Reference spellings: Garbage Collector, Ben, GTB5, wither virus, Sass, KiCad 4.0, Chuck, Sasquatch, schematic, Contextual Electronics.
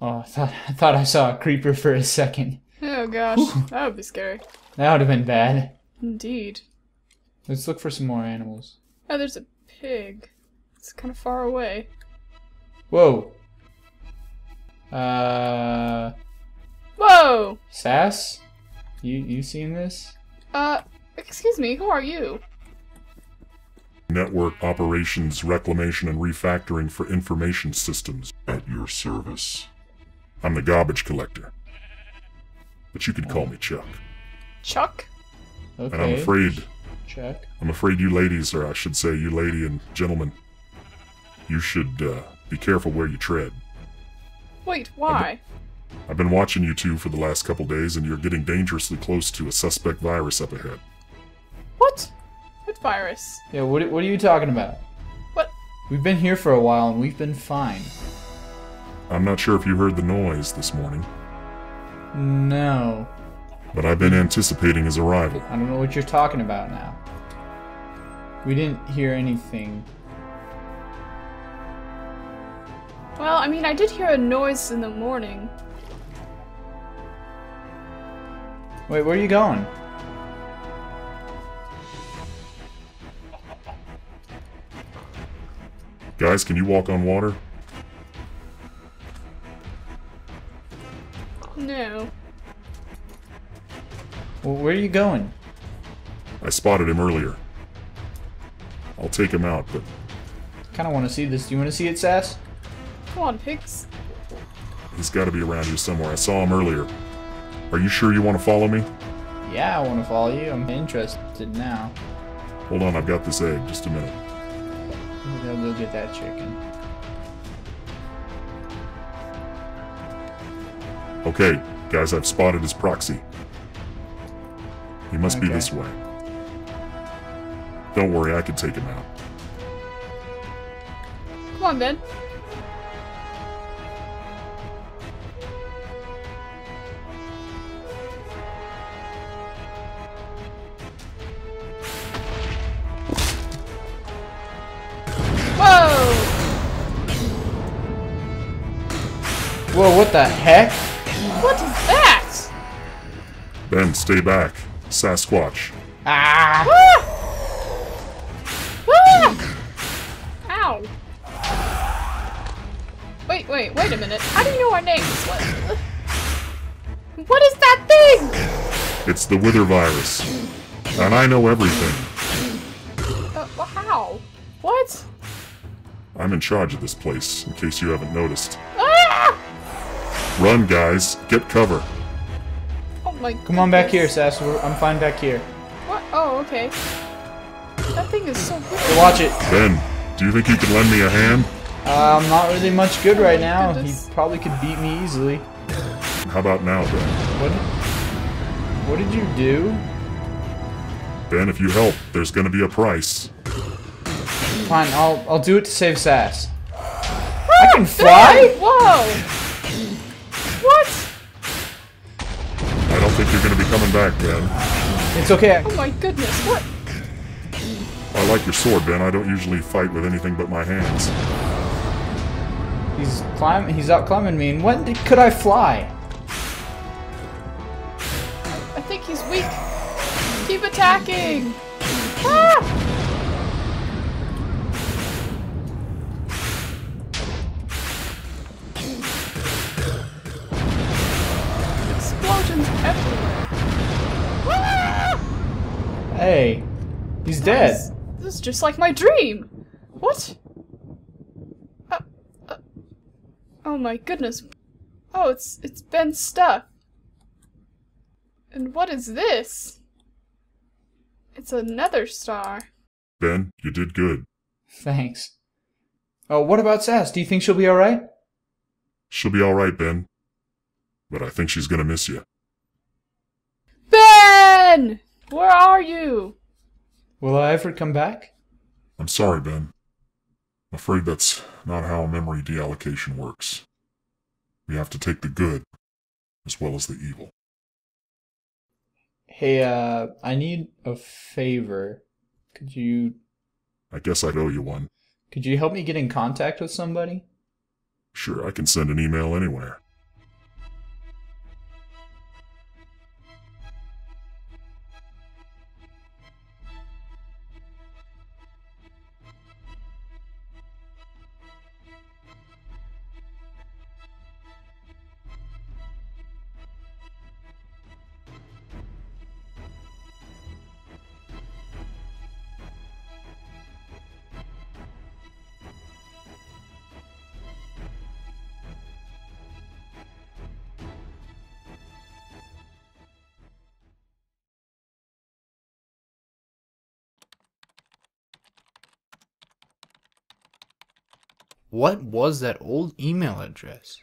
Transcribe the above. Oh, I thought I saw a creeper for a second. Oh gosh, whew. That would be scary. That would have been bad. Indeed. Let's look for some more animals. Oh, there's a pig. It's kind of far away. Whoa. Whoa! Sass? You seen this? Excuse me, who are you? Network Operations Reclamation and Refactoring for Information Systems at your service. I'm the Garbage Collector. But you could call me Chuck. Chuck? Okay. And I'm afraid... Chuck? I'm afraid you ladies, or I should say you lady and gentlemen, you should be careful where you tread. Wait, why? I've been watching you two for the last couple days, and you're getting dangerously close to a suspect virus up ahead. What? What virus? Yeah, what are you talking about? What? We've been here for a while, and we've been fine. I'm not sure if you heard the noise this morning. No. But I've been anticipating his arrival. I don't know what you're talking about now. We didn't hear anything. Well, I mean, I did hear a noise in the morning. Wait, where are you going? Guys, can you walk on water? No. Well, where are you going? I spotted him earlier. I'll take him out, but... I kinda wanna see this. Do you wanna see it, Sass? Come on, pigs. He's gotta be around here somewhere. I saw him earlier. Are you sure you wanna follow me? Yeah, I wanna follow you. I'm interested now. Hold on, I've got this egg. Just a minute. I'll go get that chicken. Okay, guys, I've spotted his proxy. He must be this way. Don't worry, I can take him out. Come on, Ben. Whoa, what the heck? What is that? Ben, stay back. Sasquatch. Ah! Ah! Ah! Ow. Wait a minute. How do you know our names? What is that thing? It's the wither virus. And I know everything. How? What? I'm in charge of this place, in case you haven't noticed. Run, guys! Get cover! Oh my goodness. Come on back here, Sass. I'm fine back here. What? Oh, okay. That thing is so good. Hey, watch it. Ben, do you think you could lend me a hand? I'm not really much good right now. Goodness. He probably could beat me easily. How about now, Ben? What did you do? Ben, if you help, there's gonna be a price. Fine, I'll do it to save Sass. Ah, I can fly? Ben, whoa! What? I don't think you're going to be coming back, Ben. It's okay. Oh my goodness, what? I like your sword, Ben. I don't usually fight with anything but my hands. He's out climbing me, and when could I fly? I think he's weak. Keep attacking! Ah! Hey, he's dead. This is just like my dream. What? Oh my goodness. Oh, it's Ben's stuff. And what is this? It's another star. Ben, you did good. Thanks. Oh, what about Sass? Do you think she'll be alright? She'll be alright, Ben. But I think she's gonna miss you. Ben! Where are you? Will I ever come back? I'm sorry, Ben. I'm afraid that's not how memory deallocation works. We have to take the good as well as the evil. Hey, I need a favor. Could you... I guess I owe you one. Could you help me get in contact with somebody? Sure, I can send an email anywhere. What was that old email address?